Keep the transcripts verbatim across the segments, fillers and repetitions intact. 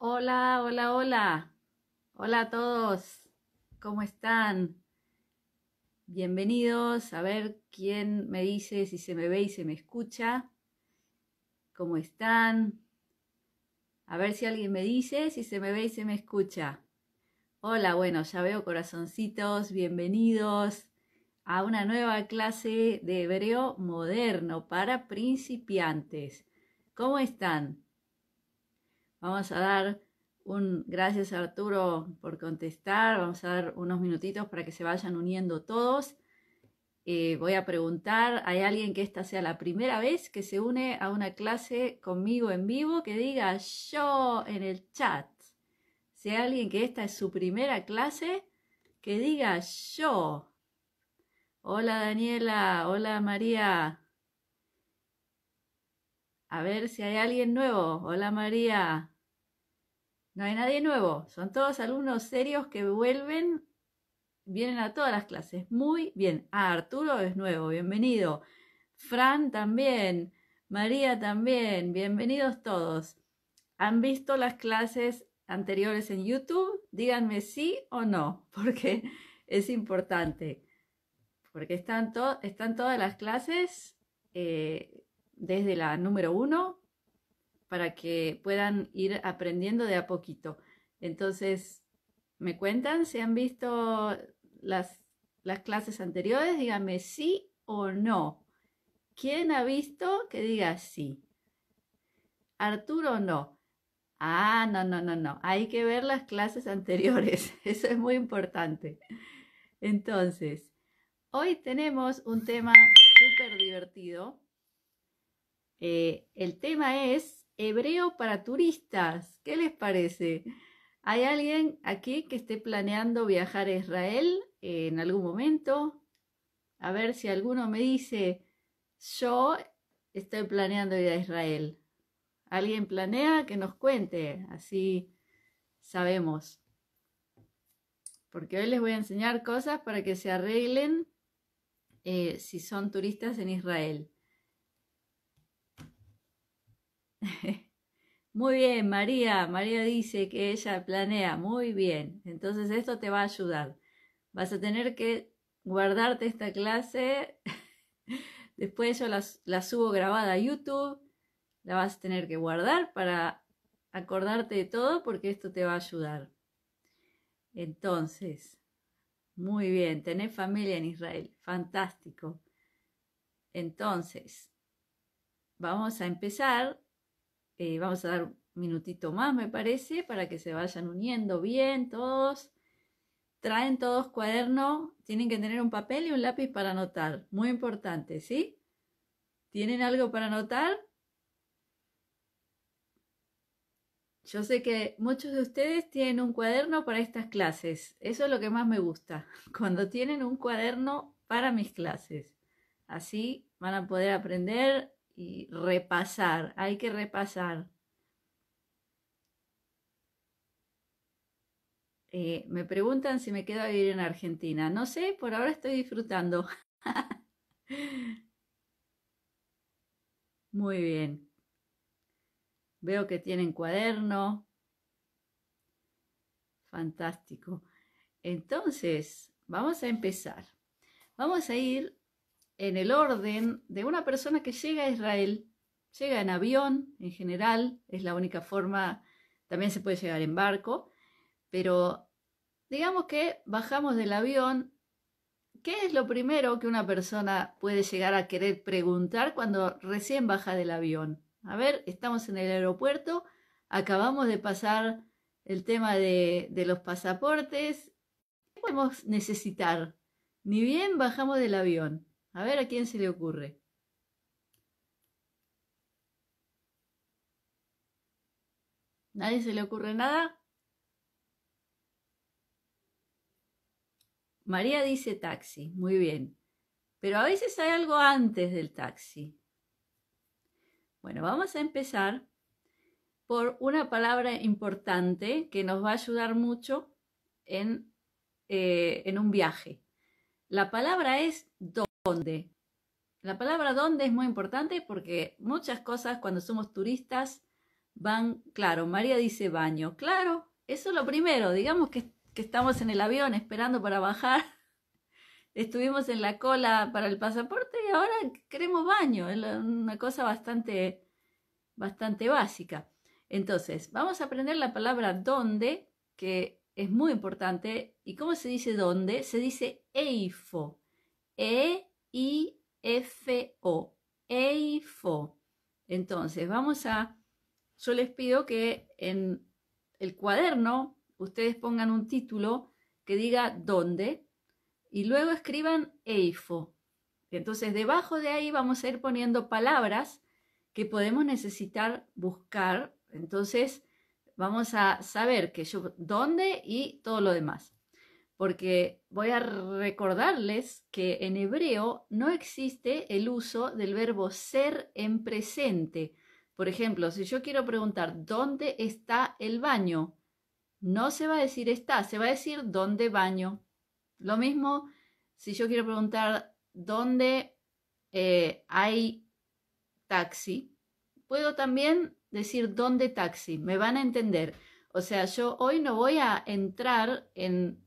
Hola, hola, hola. Hola a todos. ¿Cómo están? Bienvenidos. A ver quién me dice si se me ve y se me escucha. ¿Cómo están? A ver si alguien me dice si se me ve y se me escucha. Hola, bueno, ya veo corazoncitos. Bienvenidos a una nueva clase de hebreo moderno para principiantes. ¿Cómo están? Vamos a dar un gracias a Arturo por contestar, vamos a dar unos minutitos para que se vayan uniendo todos. Eh, voy a preguntar, ¿hay alguien que esta sea la primera vez que se une a una clase conmigo en vivo? Que diga yo en el chat. Si hay alguien que esta es su primera clase, que diga yo. Hola Daniela, hola María. A ver si hay alguien nuevo. Hola María. No hay nadie nuevo. Son todos alumnos serios que vuelven, vienen a todas las clases. Muy bien. Ah, Arturo es nuevo. Bienvenido. Fran también. María también. Bienvenidos todos. ¿Han visto las clases anteriores en YouTube? Díganme sí o no, porque es importante. Porque están, to- están todas las clases. Eh, desde la número uno, para que puedan ir aprendiendo de a poquito. Entonces, me cuentan si han visto las, las clases anteriores, díganme sí o no. ¿Quién ha visto que diga sí? Arturo no. Ah, no, no, no, no. Hay que ver las clases anteriores. Eso es muy importante. Entonces, hoy tenemos un tema súper divertido. Eh, el tema es hebreo para turistas. ¿Qué les parece? ¿Hay alguien aquí que esté planeando viajar a Israel eh, en algún momento? A ver si alguno me dice, yo estoy planeando ir a Israel. ¿Alguien planea? Que nos cuente, así sabemos. Porque hoy les voy a enseñar cosas para que se arreglen eh, si son turistas en Israel. Muy bien, María. María dice que ella planea. Muy bien. Entonces esto te va a ayudar. Vas a tener que guardarte esta clase. Después yo la, la subo grabada a YouTube. La vas a tener que guardar para acordarte de todo porque esto te va a ayudar. Entonces, muy bien. Tenés familia en Israel. Fantástico. Entonces, vamos a empezar. Eh, vamos a dar un minutito más, me parece, para que se vayan uniendo bien todos. Traen todos cuaderno. Tienen que tener un papel y un lápiz para anotar. Muy importante, ¿sí? ¿Tienen algo para anotar? Yo sé que muchos de ustedes tienen un cuaderno para estas clases. Eso es lo que más me gusta. Cuando tienen un cuaderno para mis clases. Así van a poder aprender y repasar, hay que repasar. Eh, me preguntan si me quedo a vivir en Argentina. No sé, por ahora estoy disfrutando. Muy bien. Veo que tienen cuaderno. Fantástico. Entonces, vamos a empezar. Vamos a ir en el orden de una persona que llega a Israel. Llega en avión, en general, es la única forma, también se puede llegar en barco, pero digamos que bajamos del avión. ¿Qué es lo primero que una persona puede llegar a querer preguntar cuando recién baja del avión? A ver, estamos en el aeropuerto, acabamos de pasar el tema de, de los pasaportes. ¿Qué podemos necesitar? Ni bien bajamos del avión. A ver a quién se le ocurre. ¿Nadie se le ocurre nada? María dice taxi, muy bien. Pero a veces hay algo antes del taxi. Bueno, vamos a empezar por una palabra importante que nos va a ayudar mucho en, eh, en un viaje. La palabra es do. ¿Dónde? La palabra dónde es muy importante porque muchas cosas cuando somos turistas van, claro, María dice baño, claro, eso es lo primero, digamos que, que estamos en el avión esperando para bajar, estuvimos en la cola para el pasaporte y ahora queremos baño, es una cosa bastante, bastante básica. Entonces, vamos a aprender la palabra dónde, que es muy importante, y ¿cómo se dice dónde? Se dice eifo, E I F O, eifo. Entonces, vamos a... Yo les pido que en el cuaderno ustedes pongan un título que diga dónde y luego escriban eifo. Entonces debajo de ahí vamos a ir poniendo palabras que podemos necesitar buscar. Entonces vamos a saber que yo dónde y todo lo demás. Porque voy a recordarles que en hebreo no existe el uso del verbo ser en presente. Por ejemplo, si yo quiero preguntar ¿dónde está el baño? No se va a decir está, se va a decir ¿dónde baño? Lo mismo si yo quiero preguntar ¿dónde eh, hay taxi? Puedo también decir ¿dónde taxi? Me van a entender. O sea, yo hoy no voy a entrar en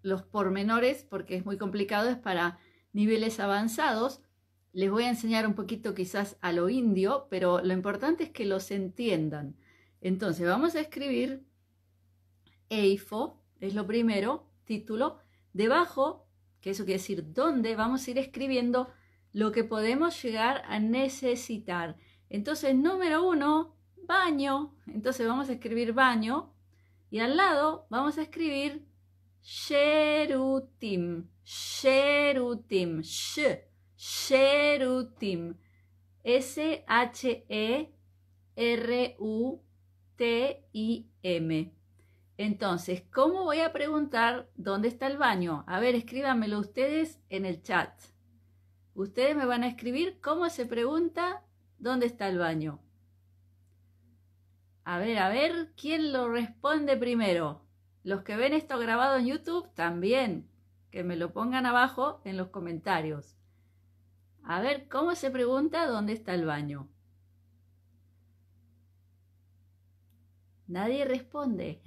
los pormenores porque es muy complicado, es para niveles avanzados. Les voy a enseñar un poquito quizás a lo indio, pero lo importante es que los entiendan. Entonces vamos a escribir eifo, es lo primero, título. Debajo, que eso quiere decir dónde, vamos a ir escribiendo lo que podemos llegar a necesitar. Entonces número uno, baño. Entonces vamos a escribir baño y al lado vamos a escribir sherutim, sherutim, sh. Sherutim, S H E R U T I M. Entonces, ¿cómo voy a preguntar dónde está el baño? A ver, escríbanmelo ustedes en el chat. Ustedes me van a escribir cómo se pregunta dónde está el baño. A ver, a ver, ¿quién lo responde primero? Los que ven esto grabado en YouTube también, que me lo pongan abajo en los comentarios. A ver, ¿cómo se pregunta dónde está el baño? Nadie responde.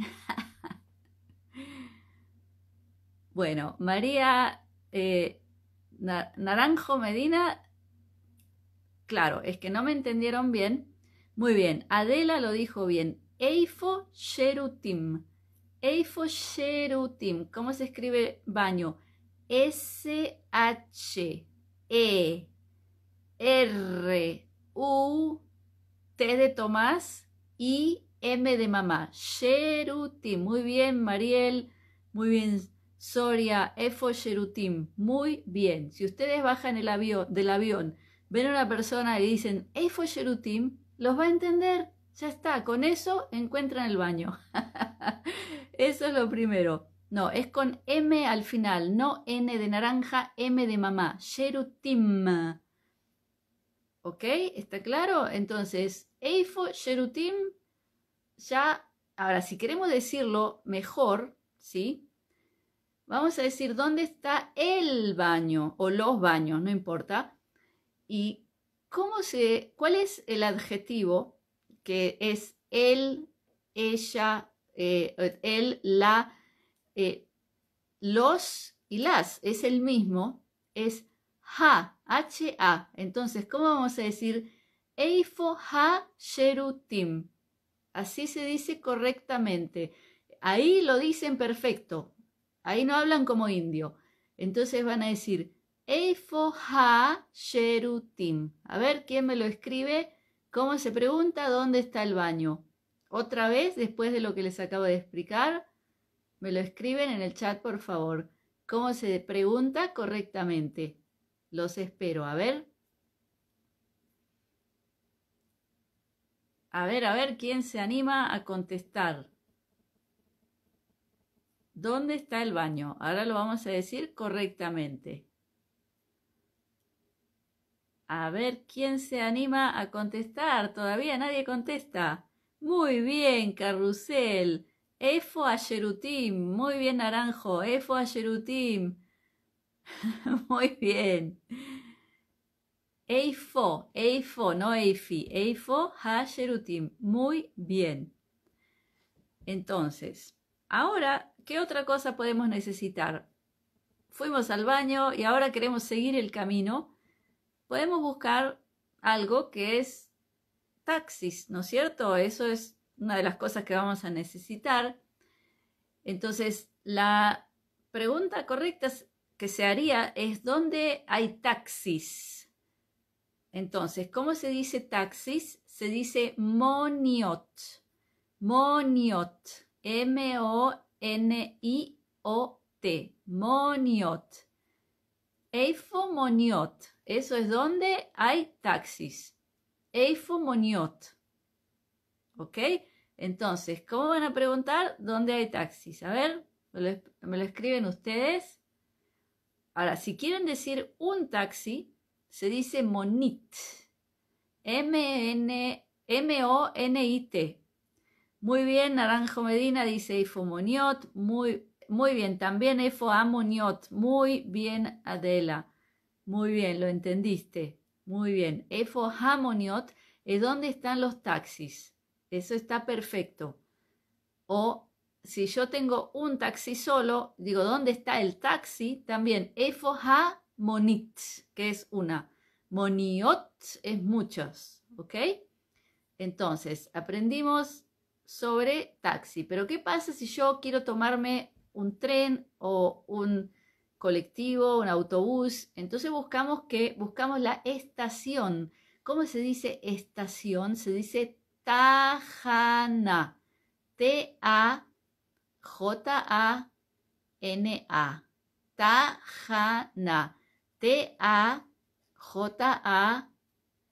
Bueno, María eh, Na- Naranjo Medina, claro, es que no me entendieron bien. Muy bien, Adela lo dijo bien. Eifo Sherutim. Eifo Sherutim. ¿Cómo se escribe baño? S H E R, U, T de Tomás y M de mamá. Sherutim. Muy bien, Mariel. Muy bien, Soria. Eifo Sherutim. Muy bien. Si ustedes bajan el avión, del avión, ven a una persona y dicen Eifo Sherutim, los va a entender. Ya está. Con eso encuentran el baño. Eso es lo primero. No, es con M al final, no N de naranja, M de mamá. Sherutim. ¿Ok? ¿Está claro? Entonces, eifo, sherutim, ya... Ahora, si queremos decirlo mejor, ¿sí? Vamos a decir dónde está el baño o los baños, no importa. ¿Y cómo se, cuál es el adjetivo que es él, ella, eh, él, la... Eh, los y las es el mismo, es ha, H A. Entonces, ¿cómo vamos a decir? Eifo ha sherutim. Así se dice correctamente. Ahí lo dicen perfecto. Ahí no hablan como indio. Entonces van a decir eifo ha sherutim. A ver, ¿quién me lo escribe? ¿Cómo se pregunta dónde está el baño? Otra vez, después de lo que les acabo de explicar. Me lo escriben en el chat, por favor. ¿Cómo se pregunta correctamente? Los espero. A ver. A ver, a ver, ¿quién se anima a contestar? ¿Dónde está el baño? Ahora lo vamos a decir correctamente. A ver, ¿quién se anima a contestar? Todavía nadie contesta. Muy bien, Carrusel. Eifo Sherutim, muy bien Naranjo, Eifo Sherutim, muy bien. Eifo, eifo, no eifi, eifo hasherutim. Muy bien. Entonces, ahora, ¿qué otra cosa podemos necesitar? Fuimos al baño y ahora queremos seguir el camino. Podemos buscar algo que es taxis, ¿no es cierto? Eso es una de las cosas que vamos a necesitar. Entonces, la pregunta correcta que se haría es ¿dónde hay taxis? Entonces, ¿cómo se dice taxis? Se dice moniot. Moniot. M O N I O T. Moniot. Eifo moniot. Eso es donde hay taxis. Eifo moniot. ¿Ok? Entonces, ¿cómo van a preguntar dónde hay taxis? A ver, me lo, me lo escriben ustedes. Ahora, si quieren decir un taxi, se dice monit, M O N I T. Muy bien, Naranjo Medina dice eifo moniot, muy, muy bien, también eifo amoniot, muy bien Adela, muy bien, lo entendiste, muy bien. Eifo hamoniot es donde están los taxis, eso está perfecto. O si yo tengo un taxi solo, digo, ¿dónde está el taxi? También eifo ha monit, que es una. Moniot es muchos, ¿ok? Entonces, aprendimos sobre taxi. Pero, ¿qué pasa si yo quiero tomarme un tren o un colectivo, un autobús? Entonces, buscamos, que, buscamos la estación. ¿Cómo se dice estación? Se dice tajana. T A J A N A. Tajana. T A J A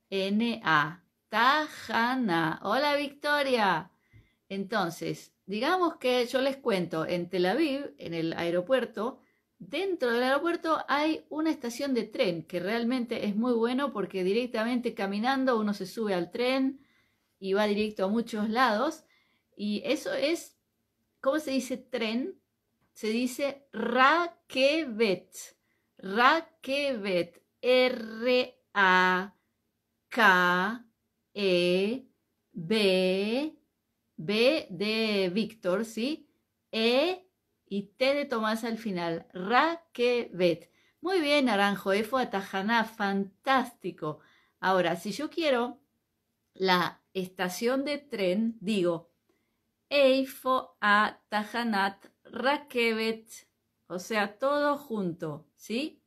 N A, tajana. Hola, Victoria. Entonces, digamos que yo les cuento, en Tel Aviv, en el aeropuerto, dentro del aeropuerto hay una estación de tren que realmente es muy bueno porque directamente caminando uno se sube al tren y va directo a muchos lados. Y eso es, ¿cómo se dice tren? Se dice rakevet. Rakevet, R A K E B, B de Víctor, ¿sí? E y T de Tomás al final, rakevet. Muy bien, Naranjo, Efo Atajaná, fantástico. Ahora, si yo quiero la estación de tren, digo, Eifo Atajanat rakevet, o sea, todo junto. ¿Sí?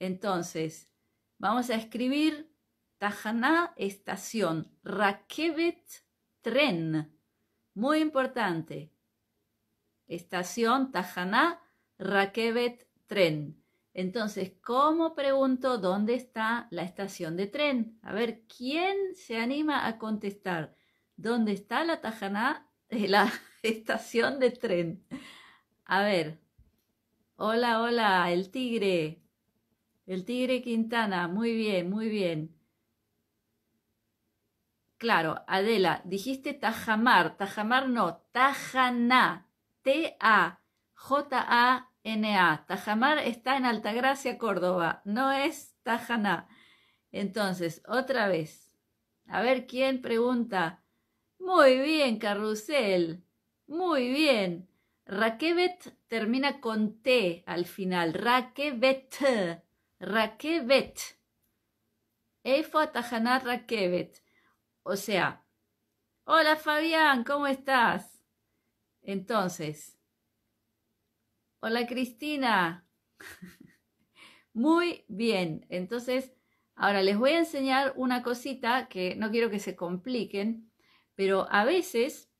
Entonces, vamos a escribir Tajaná, estación, rakevet, tren. Muy importante. Estación, Tajaná, rakevet, tren. Entonces, ¿cómo pregunto dónde está la estación de tren? A ver, ¿quién se anima a contestar? ¿Dónde está la Tajaná, la estación de tren? A ver. Hola, hola, el tigre, el tigre Quintana, muy bien, muy bien. Claro, Adela, dijiste tajamar, tajamar no, tajaná, T A J A N A, tajamar está en Altagracia, Córdoba, no es tajaná. Entonces, otra vez, a ver quién pregunta. Muy bien, Carrusel, muy bien. Rakevet termina con T al final. Rakevet. Rakevet. Eifo Tajaná rakevet. O sea, hola Fabián, ¿cómo estás? Entonces, hola Cristina. Muy bien. Entonces, ahora les voy a enseñar una cosita que no quiero que se compliquen, pero a veces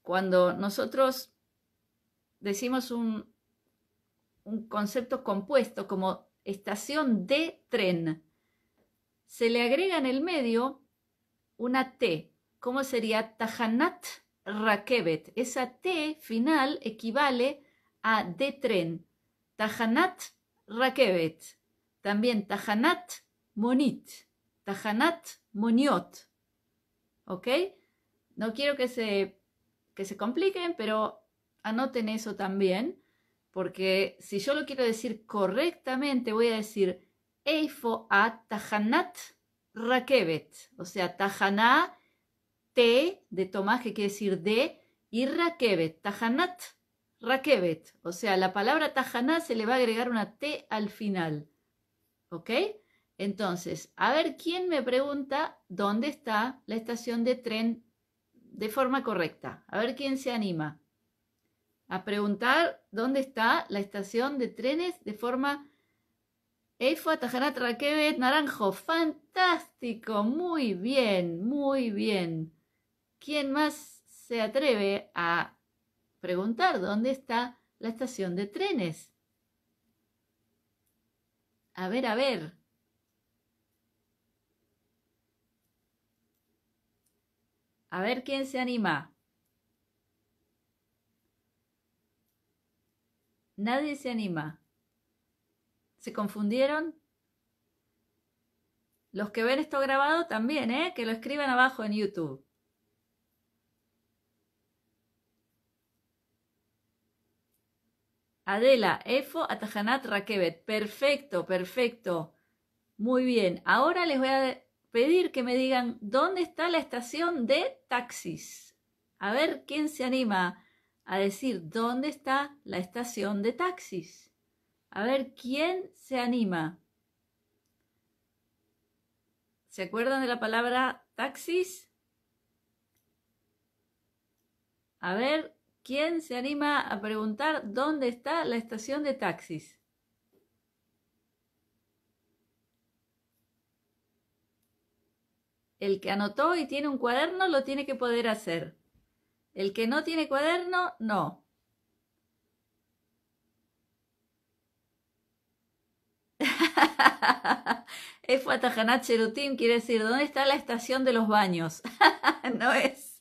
cuando nosotros decimos un, un concepto compuesto como estación de tren. Se le agrega en el medio una T. ¿Cómo sería? Tajanat rakevet. Esa T final equivale a de tren. Tajanat rakevet. También tajanat monit. Tajanat moniot. ¿Ok? No quiero que se, que se compliquen, pero anoten eso también, porque si yo lo quiero decir correctamente, voy a decir Eifo at Tahanat Rakevet. O sea, Tahaná, T de Tomás, que quiere decir de, y Rakevet. Tahanat Rakevet. O sea, la palabra Tahaná se le va a agregar una T al final. ¿Ok? Entonces, a ver quién me pregunta dónde está la estación de tren de forma correcta. A ver quién se anima a preguntar dónde está la estación de trenes de forma Eifo at Tahanat Rakevet Naranjo. Fantástico, muy bien, muy bien. ¿Quién más se atreve a preguntar dónde está la estación de trenes? A ver, a ver. A ver quién se anima. Nadie se anima. ¿Se confundieron? Los que ven esto grabado también, ¿eh? Que lo escriban abajo en YouTube. Adela, Eifo at Tahanat Rakevet. Perfecto, perfecto. Muy bien. Ahora les voy a pedir que me digan dónde está la estación de taxis. A ver quién se anima a decir dónde está la estación de taxis. A ver quién se anima. ¿Se acuerdan de la palabra taxis? A ver quién se anima a preguntar dónde está la estación de taxis. El que anotó y tiene un cuaderno lo tiene que poder hacer. El que no tiene cuaderno, no. Eifo at Tahanat Sherutim quiere decir, ¿dónde está la estación de los baños? No es.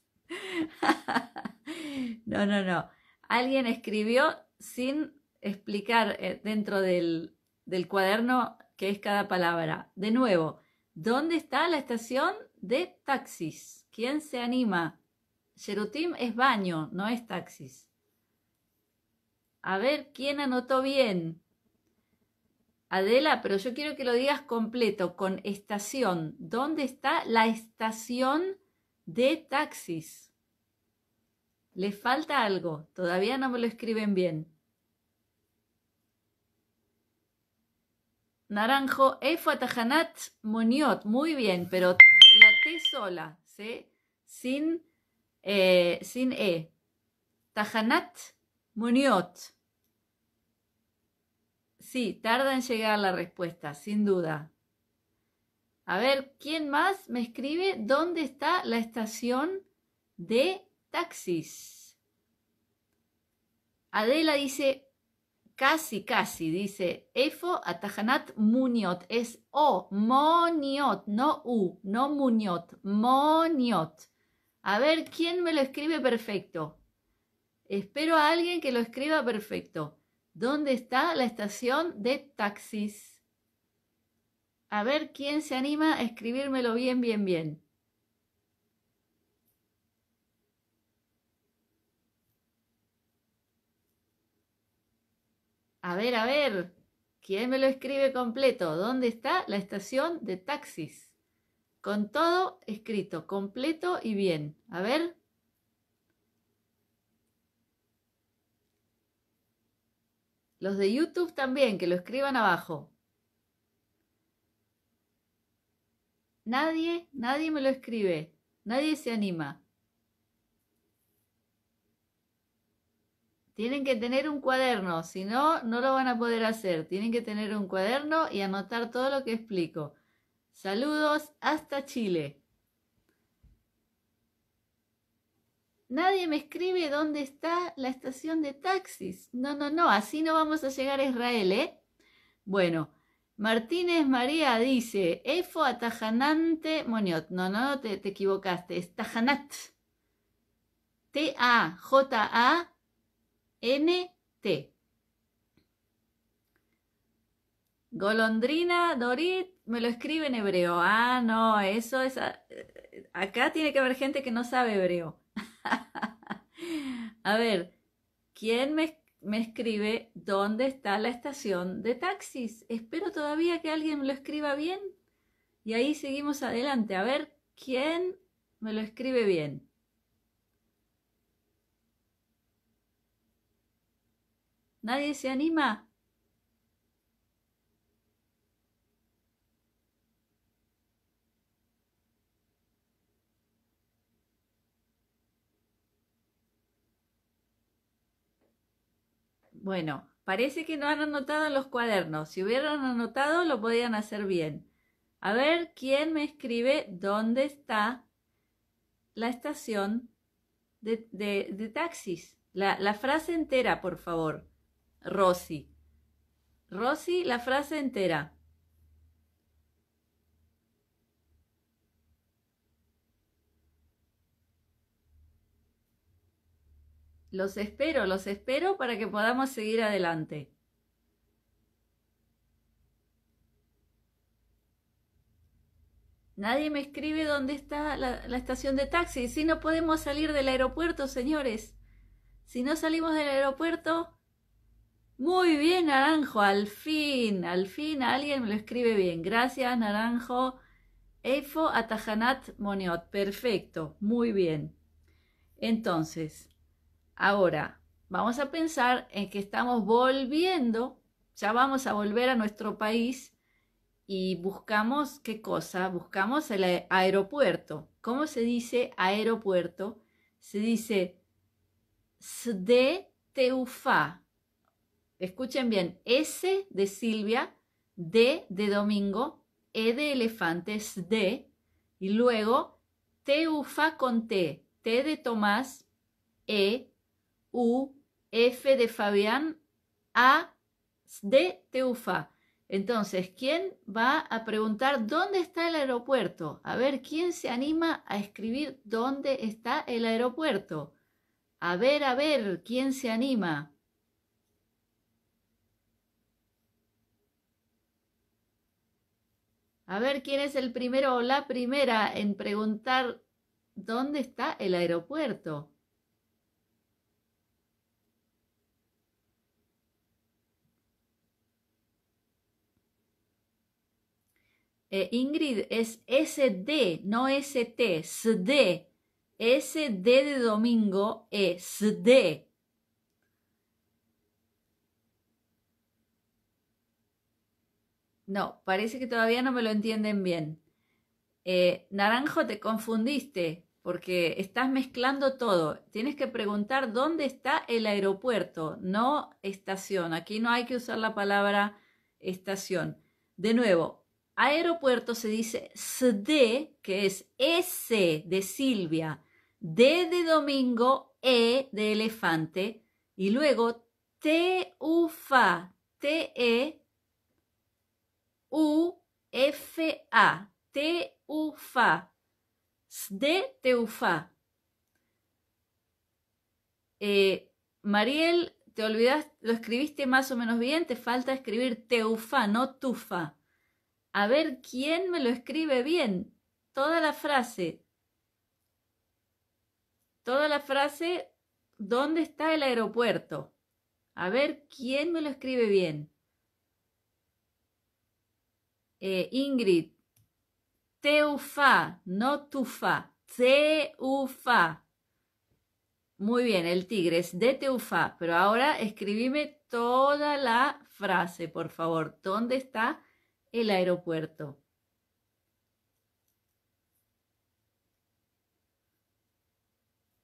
No, no, no. Alguien escribió sin explicar dentro del, del cuaderno qué es cada palabra. De nuevo, ¿dónde está la estación de taxis? ¿Quién se anima? Sherutim es baño, no es taxis. A ver, ¿quién anotó bien? Adela, pero yo quiero que lo digas completo, con estación. ¿Dónde está la estación de taxis? ¿Les falta algo? Todavía no me lo escriben bien. Naranjo, Eifo at Tahanat Moniot. Muy bien, pero la T sola, ¿sí? Sin, eh, sin E. Tahanat Moniot. Sí, tarda en llegar la respuesta, sin duda. A ver, ¿quién más me escribe dónde está la estación de taxis? Adela dice... Casi, casi, dice Eifo at Tahanat Muniot. Es O, Moniot, no U, no Muniot, Moniot. A ver, ¿quién me lo escribe perfecto? Espero a alguien que lo escriba perfecto. ¿Dónde está la estación de taxis? A ver, ¿quién se anima a escribírmelo bien, bien, bien? A ver, a ver, ¿quién me lo escribe completo? ¿Dónde está la estación de taxis? Con todo escrito, completo y bien. A ver. Los de YouTube también, que lo escriban abajo. Nadie, nadie me lo escribe. Nadie se anima. Tienen que tener un cuaderno, si no, no lo van a poder hacer. Tienen que tener un cuaderno y anotar todo lo que explico. Saludos hasta Chile. Nadie me escribe dónde está la estación de taxis. No, no, no, así no vamos a llegar a Israel, ¿eh? Bueno, Martínez María dice, Eifo at Tahanante Moniot. No, no, no, te, te equivocaste, es Tahanat. T A J A N T. Golondrina, Dorit, me lo escribe en hebreo. Ah, no, eso es... A... Acá tiene que haber gente que no sabe hebreo. A ver, ¿quién me me escribe, ¿dónde está la estación de taxis? Espero todavía que alguien me lo escriba bien. Y ahí seguimos adelante, a ver quién me lo escribe bien. ¿Nadie se anima? Bueno, parece que no han anotado en los cuadernos. Si hubieran anotado, lo podían hacer bien. A ver, ¿quién me escribe dónde está la estación de, de, de taxis? La, la frase entera, por favor. Rosy. Rosy, la frase entera. Los espero, los espero para que podamos seguir adelante. Nadie me escribe dónde está la, la estación de taxi. Si no podemos salir del aeropuerto, señores. Si no salimos del aeropuerto... Muy bien, Naranjo, al fin, al fin alguien me lo escribe bien. Gracias, Naranjo. Eifo Atajanat Moniot. Perfecto, muy bien. Entonces, ahora vamos a pensar en que estamos volviendo, ya vamos a volver a nuestro país y buscamos, ¿qué cosa? Buscamos el aeropuerto. ¿Cómo se dice aeropuerto? Se dice Sde Teufa. Escuchen bien, S de Silvia, D de Domingo, E de elefantes, D, y luego Teufa con T, T de Tomás, E, U, F de Fabián, A, D, Teufa. Entonces, ¿quién va a preguntar dónde está el aeropuerto? A ver, ¿quién se anima a escribir dónde está el aeropuerto? A ver, a ver, ¿quién se anima? A ver quién es el primero o la primera en preguntar dónde está el aeropuerto. Eh, Ingrid, es S D, no S T, S D. S D de domingo, S D. No, parece que todavía no me lo entienden bien. Eh, Naranjo, te confundiste porque estás mezclando todo. Tienes que preguntar dónde está el aeropuerto, no estación. Aquí no hay que usar la palabra estación. De nuevo, aeropuerto se dice S D, que es S de Silvia, D de domingo, E de elefante, y luego T U F A, T E. U F A, T U F A, S D T U F A. Eh, Mariel, te olvidaste, lo escribiste más o menos bien, te falta escribir Teufa, no Tufa. A ver, ¿quién me lo escribe bien? Toda la frase. Toda la frase, ¿dónde está el aeropuerto? A ver, ¿quién me lo escribe bien? Eh, Ingrid, Teufa, no Tufa, Teufa. Muy bien, el tigre es de Teufa, pero ahora escribime toda la frase, por favor. ¿Dónde está el aeropuerto?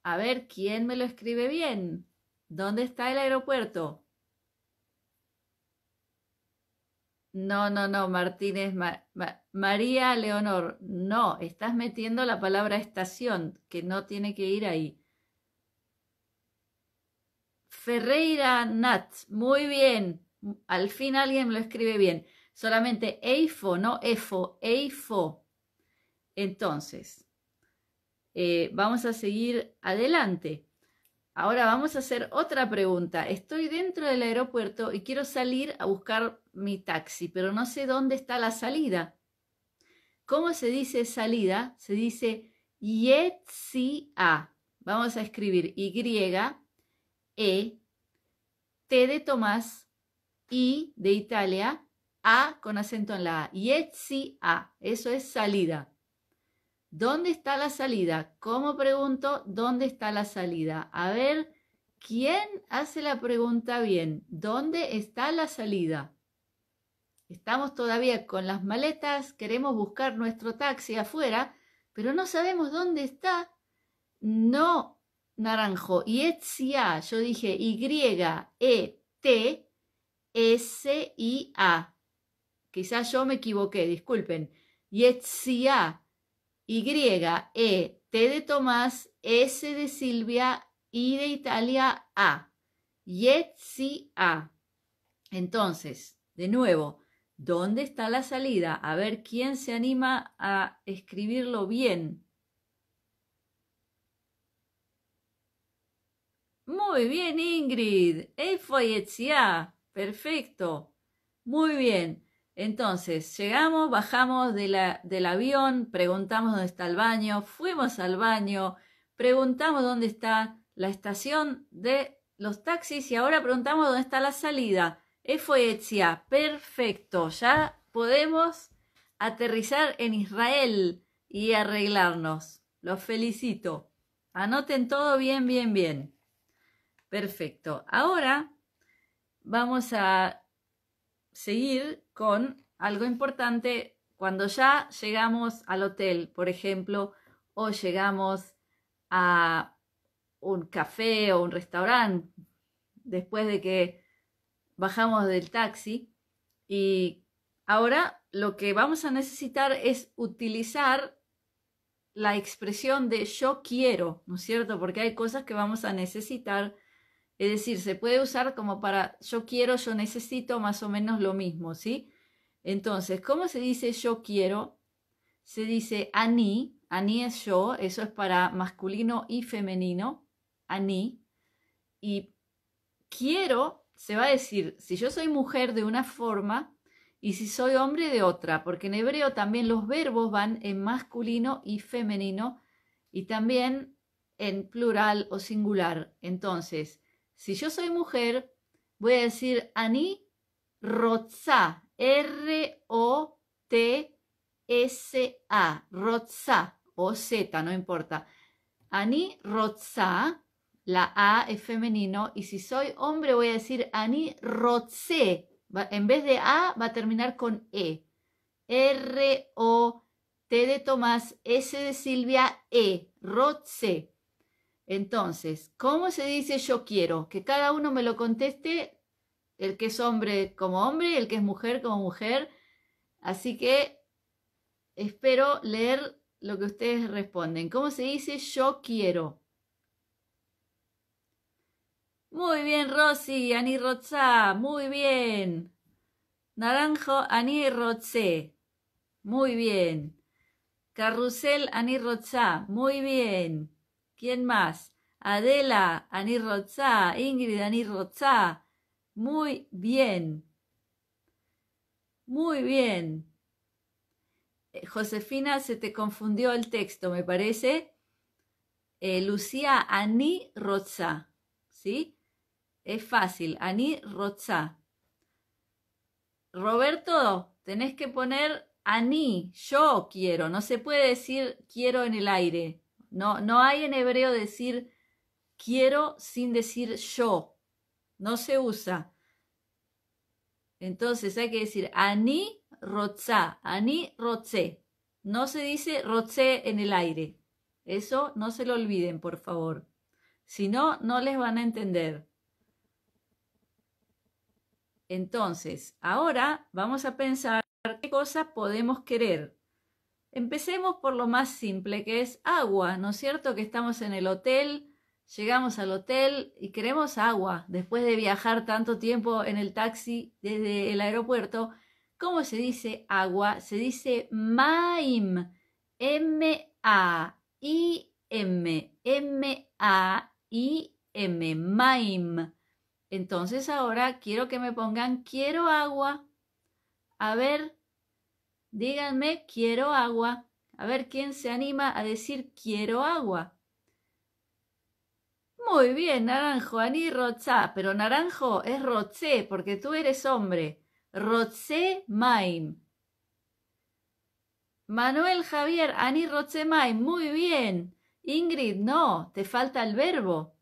A ver, ¿quién me lo escribe bien? ¿Dónde está el aeropuerto? No, no, no, Martínez, Ma Ma María Leonor, no, estás metiendo la palabra estación, que no tiene que ir ahí. Ferreira Nat, muy bien, al fin alguien me lo escribe bien, solamente Eifo, no Efo, Eifo. Entonces, eh, vamos a seguir adelante. Ahora vamos a hacer otra pregunta. Estoy dentro del aeropuerto y quiero salir a buscar mi taxi, pero no sé dónde está la salida. ¿Cómo se dice salida? Se dice Yetzia. Vamos a escribir Y, E, T de Tomás, I de Italia, A con acento en la A. Yetzia, eso es salida. ¿Dónde está la salida? ¿Cómo pregunto? ¿Dónde está la salida? A ver, ¿quién hace la pregunta bien? ¿Dónde está la salida? Estamos todavía con las maletas, queremos buscar nuestro taxi afuera, pero no sabemos dónde está. No, naranjo. Yetzia, yo dije Y E T S I A. Quizás yo me equivoqué, disculpen. Yetzia, Y E T de Tomás, S de Silvia, I de Italia, A. Yetzia. Entonces, de nuevo, ¿dónde está la salida? A ver quién se anima a escribirlo bien. Muy bien, Ingrid. Efoyetzia. Perfecto. Muy bien. Entonces, llegamos, bajamos de la, del avión, preguntamos dónde está el baño, fuimos al baño, preguntamos dónde está la estación de los taxis y ahora preguntamos dónde está la salida. Efoyetzia, perfecto, ya podemos aterrizar en Israel y arreglarnos. Los felicito. Anoten todo bien, bien, bien. Perfecto. Ahora vamos a seguir con algo importante. Cuando ya llegamos al hotel, por ejemplo, o llegamos a un café o un restaurante, después de que bajamos del taxi y ahora lo que vamos a necesitar es utilizar la expresión de yo quiero, ¿no es cierto? Porque hay cosas que vamos a necesitar, es decir, se puede usar como para yo quiero, yo necesito, más o menos lo mismo, ¿sí? Entonces, ¿cómo se dice yo quiero? Se dice ani, ani es yo, eso es para masculino y femenino, ani, y quiero se va a decir, si yo soy mujer de una forma y si soy hombre de otra, porque en hebreo también los verbos van en masculino y femenino y también en plural o singular. Entonces, si yo soy mujer, voy a decir ani rotza, R O T S A, rotza o Z, no importa. Ani rotza. La A es femenino y si soy hombre voy a decir ani rotze. En vez de A va a terminar con E. R O T de Tomás, S de Silvia, E. Rotze. Entonces, ¿cómo se dice yo quiero? Que cada uno me lo conteste, el que es hombre como hombre, el que es mujer como mujer. Así que espero leer lo que ustedes responden. ¿Cómo se dice yo quiero? Muy bien, Rosy, ani rotza, muy bien. Naranjo, ani rotze, muy bien. Carrusel, ani rotza, muy bien. ¿Quién más? Adela, ani rotza, Ingrid, ani rotza, muy bien. Muy bien. Josefina, se te confundió el texto, me parece. Eh, Lucía, ani rotza, ¿sí? Es fácil, ani rotza. Roberto, tenés que poner ani, yo quiero. No se puede decir quiero en el aire. No, no hay en hebreo decir quiero sin decir yo. No se usa. Entonces hay que decir ani rotza, ani rotze. No se dice rotze en el aire. Eso no se lo olviden, por favor. Si no, no les van a entender. Entonces, ahora vamos a pensar qué cosas podemos querer. Empecemos por lo más simple, que es agua, ¿no es cierto? Que estamos en el hotel, llegamos al hotel y queremos agua. Después de viajar tanto tiempo en el taxi desde el aeropuerto, ¿cómo se dice agua? Se dice maim, M A I M, M A I M, maim. Entonces ahora quiero que me pongan quiero agua. A ver, díganme quiero agua. A ver quién se anima a decir quiero agua. Muy bien, Naranjo, Ani Rocha, pero Naranjo es Roche, porque tú eres hombre. Roche Maim. Manuel Javier, Ani Roche Maim, muy bien. Ingrid, no, te falta el verbo.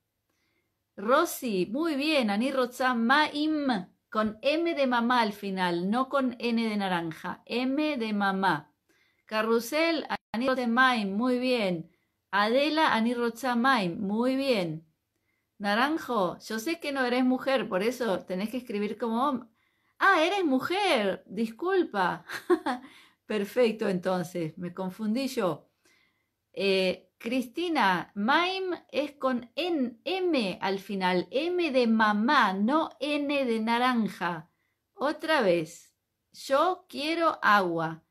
Rosy, muy bien, Ani Rocha Maim, con M de mamá al final, no con N de naranja, M de mamá. Carrusel, Ani Roche Maim, muy bien. Adela, Ani Rocha Maim, muy bien. Naranjo, yo sé que no eres mujer, por eso tenés que escribir como hombre. Ah, eres mujer, disculpa. Perfecto, entonces, me confundí yo. Eh, Cristina, Maim es con N, M al final, M de mamá, no N de naranja. Otra vez, yo quiero agua.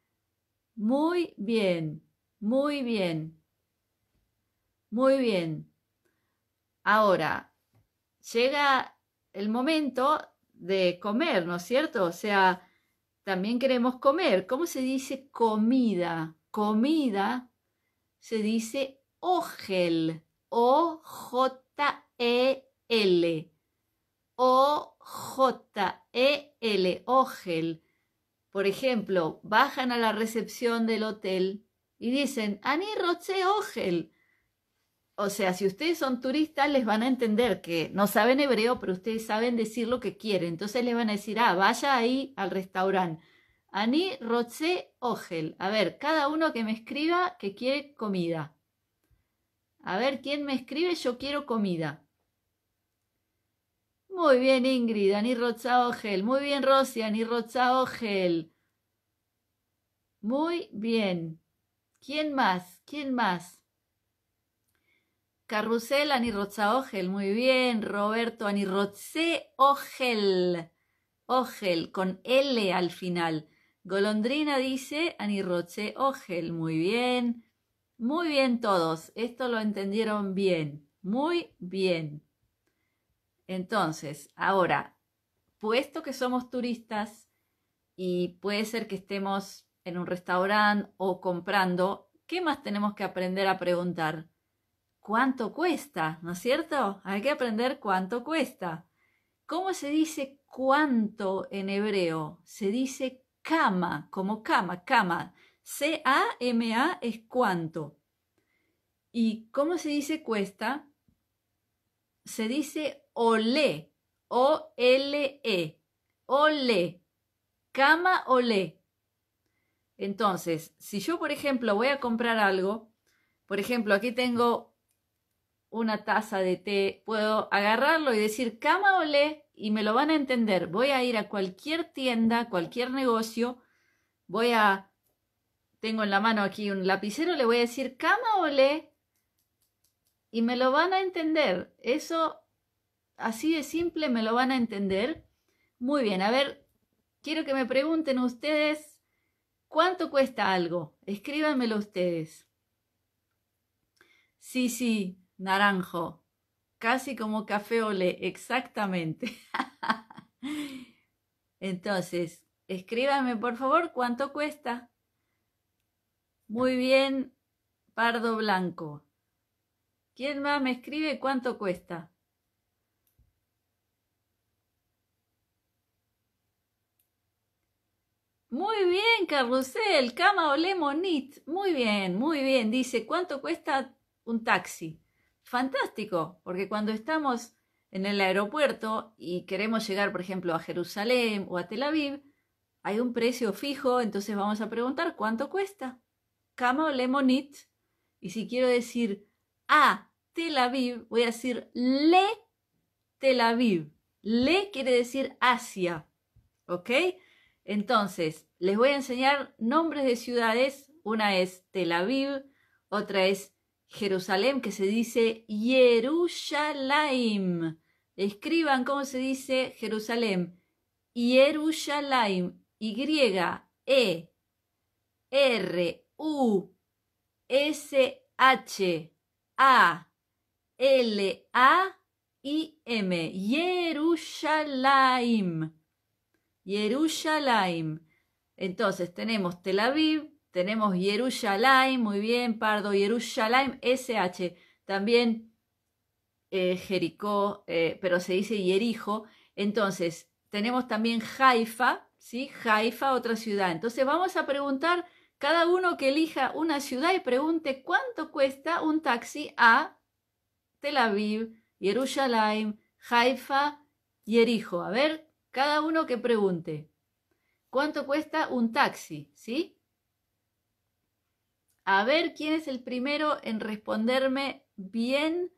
Muy bien, muy bien. Muy bien. Ahora, llega el momento de comer, ¿no es cierto? O sea, también queremos comer. ¿Cómo se dice comida? Comida se dice ojel. O J E L. O J E L. Ojel. Por ejemplo, bajan a la recepción del hotel y dicen, Ani Roche Ojel. O sea, si ustedes son turistas, les van a entender que no saben hebreo, pero ustedes saben decir lo que quieren. Entonces les van a decir, ah, vaya ahí al restaurante. Ani Roche Ojel. A ver, cada uno que me escriba que quiere comida. A ver, ¿quién me escribe? Yo quiero comida. Muy bien, Ingrid. Ani Roche Ojel. Muy bien, Rosy. Ani Roche Ojel. Muy bien. ¿Quién más? ¿Quién más? Carrusel, Ani Rocha Ojel, muy bien. Roberto, Ani Roche Ojel, Ojel, con L al final. Golondrina dice, Ani Roche Ojel, muy bien. Muy bien todos, esto lo entendieron bien, muy bien. Entonces, ahora, puesto que somos turistas y puede ser que estemos en un restaurante o comprando, ¿qué más tenemos que aprender a preguntar? ¿Cuánto cuesta? ¿No es cierto? Hay que aprender cuánto cuesta. ¿Cómo se dice cuánto en hebreo? Se dice kama, como kama, kama. C A M A es cuánto. ¿Y cómo se dice cuesta? Se dice ole, O L E, ole, kama ole. Entonces, si yo, por ejemplo, voy a comprar algo, por ejemplo, aquí tengo una taza de té, puedo agarrarlo y decir kama ole y me lo van a entender. Voy a ir a cualquier tienda, cualquier negocio, voy a, tengo en la mano aquí un lapicero, le voy a decir kama ole y me lo van a entender. Eso, así de simple, me lo van a entender. Muy bien, a ver, quiero que me pregunten ustedes cuánto cuesta algo. Escríbanmelo ustedes. Sí, sí. Naranjo, casi como café olé, exactamente. Entonces, escríbame por favor cuánto cuesta. Muy bien, Pardo Blanco. ¿Quién más me escribe cuánto cuesta? Muy bien, Carrusel, Kama olé monit. Muy bien, muy bien. Dice, ¿cuánto cuesta un taxi? Fantástico, porque cuando estamos en el aeropuerto y queremos llegar, por ejemplo, a Jerusalén o a Tel Aviv, hay un precio fijo, entonces vamos a preguntar cuánto cuesta. Kama olé monit. Y si quiero decir a Tel Aviv, voy a decir le Tel Aviv. Le quiere decir Asia, ¿ok? Entonces, les voy a enseñar nombres de ciudades. Una es Tel Aviv, otra es Jerusalén, que se dice Yerushalayim. Escriban cómo se dice Jerusalén. Yerushalayim. Y E R U S H A L A I M. Yerushalayim. Yerushalayim. Entonces tenemos Tel Aviv. Tenemos Jerusalén, muy bien, Pardo, Jerusalén, S H. También eh, Jericó, eh, pero se dice Jericó. Entonces, tenemos también Haifa, ¿sí? Haifa, otra ciudad. Entonces, vamos a preguntar, cada uno que elija una ciudad y pregunte cuánto cuesta un taxi a Tel Aviv, Jerusalén, Haifa, Jericó. A ver, cada uno que pregunte, ¿cuánto cuesta un taxi? ¿Sí? A ver quién es el primero en responderme bien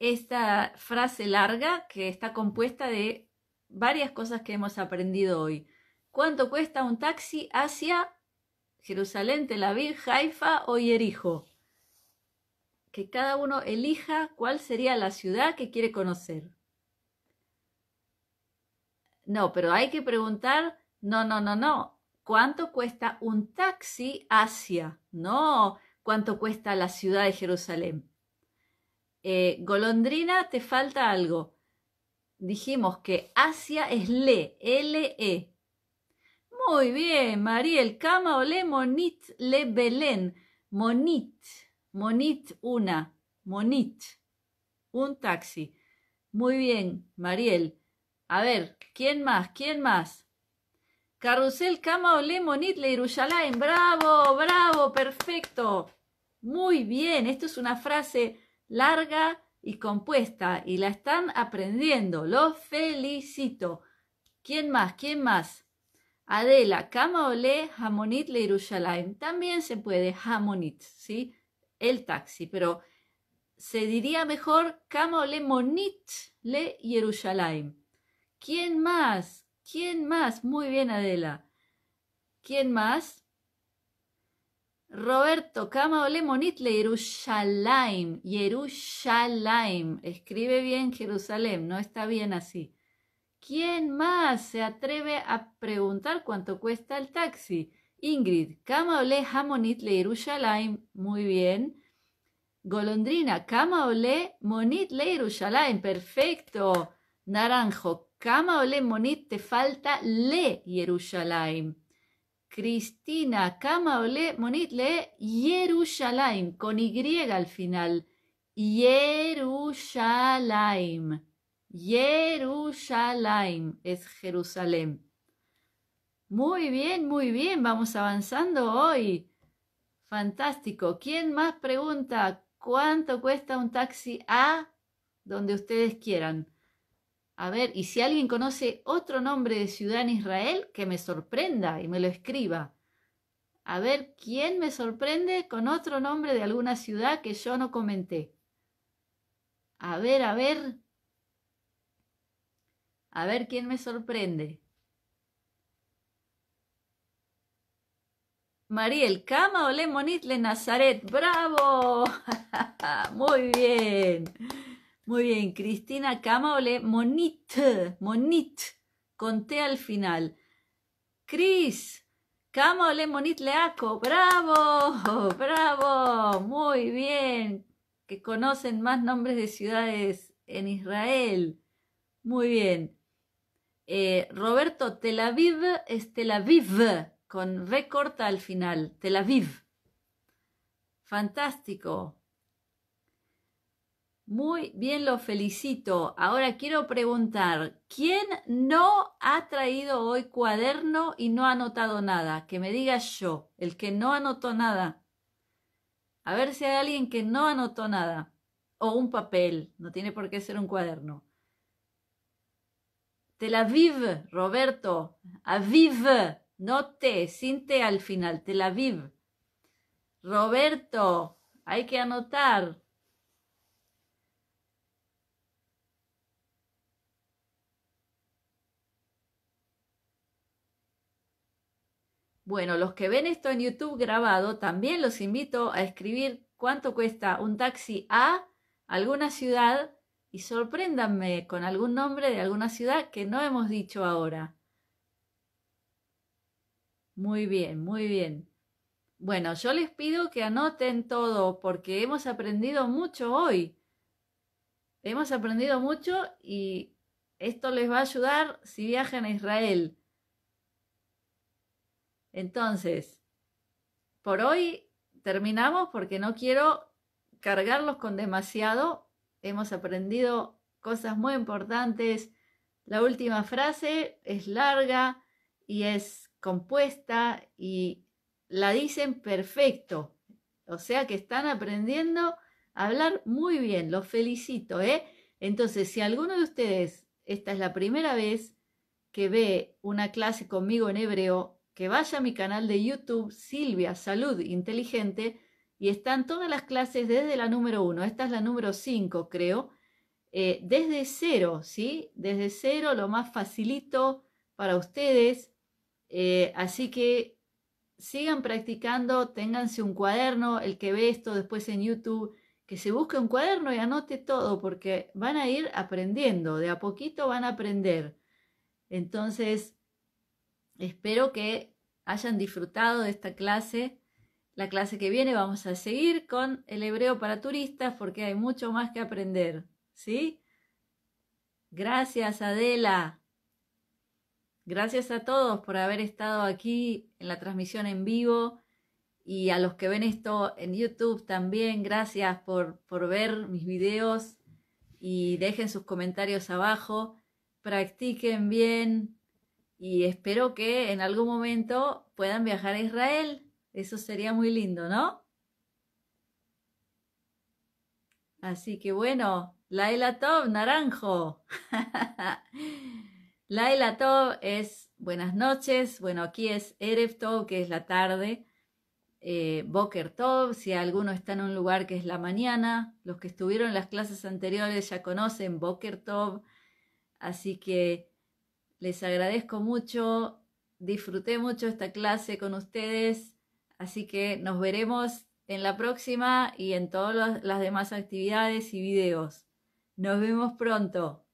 esta frase larga que está compuesta de varias cosas que hemos aprendido hoy. ¿Cuánto cuesta un taxi hacia Jerusalén, Tel Aviv, Haifa o Jericó? Que cada uno elija cuál sería la ciudad que quiere conocer. No, pero hay que preguntar, no, no, no, no. ¿Cuánto cuesta un taxi hacia? No, ¿cuánto cuesta la ciudad de Jerusalén? Eh, golondrina, te falta algo. Dijimos que Asia es le, ele e. Muy bien, Mariel. Kama ole monit le Belén. Monit, monit una, monit, un taxi. Muy bien, Mariel. A ver, ¿quién más? ¿Quién más? Carrusel, kama ole monit le Yerushalayim. Bravo, bravo, perfecto. Muy bien, esto es una frase larga y compuesta, y la están aprendiendo. Los felicito. ¿Quién más? ¿Quién más? Adela, kama ole hamonit le Yerushalayim. También se puede hamonit, ¿sí? El taxi, pero se diría mejor kama ole monit le Yerushalayim. ¿Quién más? ¿Quién más? Muy bien, Adela. ¿Quién más? Roberto, kama ole monit le Yerushalayim. Yerushalayim. Escribe bien Jerusalén, no está bien así. ¿Quién más se atreve a preguntar cuánto cuesta el taxi? Ingrid, kama ole hamonit le Yerushalayim. Muy bien. Golondrina, kama ole monit le Yerushalayim. Perfecto. Naranjo, kama ole monit, te falta le Yerushalayim. Cristina, kama ole monit le Yerushalayim, con Y al final. Yerushalayim. Yerushalayim es Jerusalén. Muy bien, muy bien, vamos avanzando hoy. Fantástico. ¿Quién más pregunta cuánto cuesta un taxi a donde ustedes quieran? A ver, y si alguien conoce otro nombre de ciudad en Israel, que me sorprenda y me lo escriba. A ver, ¿quién me sorprende con otro nombre de alguna ciudad que yo no comenté? A ver, a ver. A ver, ¿quién me sorprende? Mariel, kama ole monit le Nazaret. ¡Bravo! Muy bien. Muy bien, Cristina, kama ole monit, monit, con T al final. Cris, kama ole monit le Akko. ¡Bravo! ¡Bravo! Muy bien, que conocen más nombres de ciudades en Israel. Muy bien. Eh, Roberto, Tel Aviv es Tel Aviv, con V corta al final, Tel Aviv. Fantástico. Muy bien, lo felicito. Ahora quiero preguntar, ¿quién no ha traído hoy cuaderno y no ha anotado nada? Que me diga yo, el que no anotó nada. A ver si hay alguien que no anotó nada. O un papel, no tiene por qué ser un cuaderno. Tel Aviv, Roberto. Aviv, no te, sin te al final. Tel Aviv. Roberto, hay que anotar. Bueno, los que ven esto en YouTube grabado, también los invito a escribir cuánto cuesta un taxi a alguna ciudad y sorpréndanme con algún nombre de alguna ciudad que no hemos dicho ahora. Muy bien, muy bien. Bueno, yo les pido que anoten todo porque hemos aprendido mucho hoy. Hemos aprendido mucho y esto les va a ayudar si viajan a Israel. Entonces, por hoy terminamos porque no quiero cargarlos con demasiado, Hemos aprendido cosas muy importantes. La última frase es larga y es compuesta y la dicen perfecto. O sea que están aprendiendo a hablar muy bien. Los felicito, ¿eh? Entonces, si alguno de ustedes, esta es la primera vez que ve una clase conmigo en hebreo, que vaya a mi canal de YouTube, Silvia Salud Inteligente, y están todas las clases desde la número uno. Esta es la número cinco, creo. Eh, desde cero, ¿sí? Desde cero, lo más facilito para ustedes. Eh, así que sigan practicando, ténganse un cuaderno, el que ve esto después en YouTube, que se busque un cuaderno y anote todo, porque van a ir aprendiendo, de a poquito van a aprender. Entonces, espero que hayan disfrutado de esta clase. La clase que viene vamos a seguir con el hebreo para turistas, porque hay mucho más que aprender, ¿sí? Gracias, Adela. Gracias a todos por haber estado aquí en la transmisión en vivo y a los que ven esto en YouTube también. Gracias por, por ver mis videos y dejen sus comentarios abajo. Practiquen bien y espero que en algún momento puedan viajar a Israel. Eso sería muy lindo, ¿no? Así que bueno, Laila Tov, naranjo. Laila Tov es buenas noches, bueno, aquí es Erev Tov, que es la tarde, eh, Boker Tov, si alguno está en un lugar que es la mañana, los que estuvieron en las clases anteriores ya conocen Boker Tov, así que les agradezco mucho, disfruté mucho esta clase con ustedes, así que nos veremos en la próxima y en todas las demás actividades y videos. Nos vemos pronto.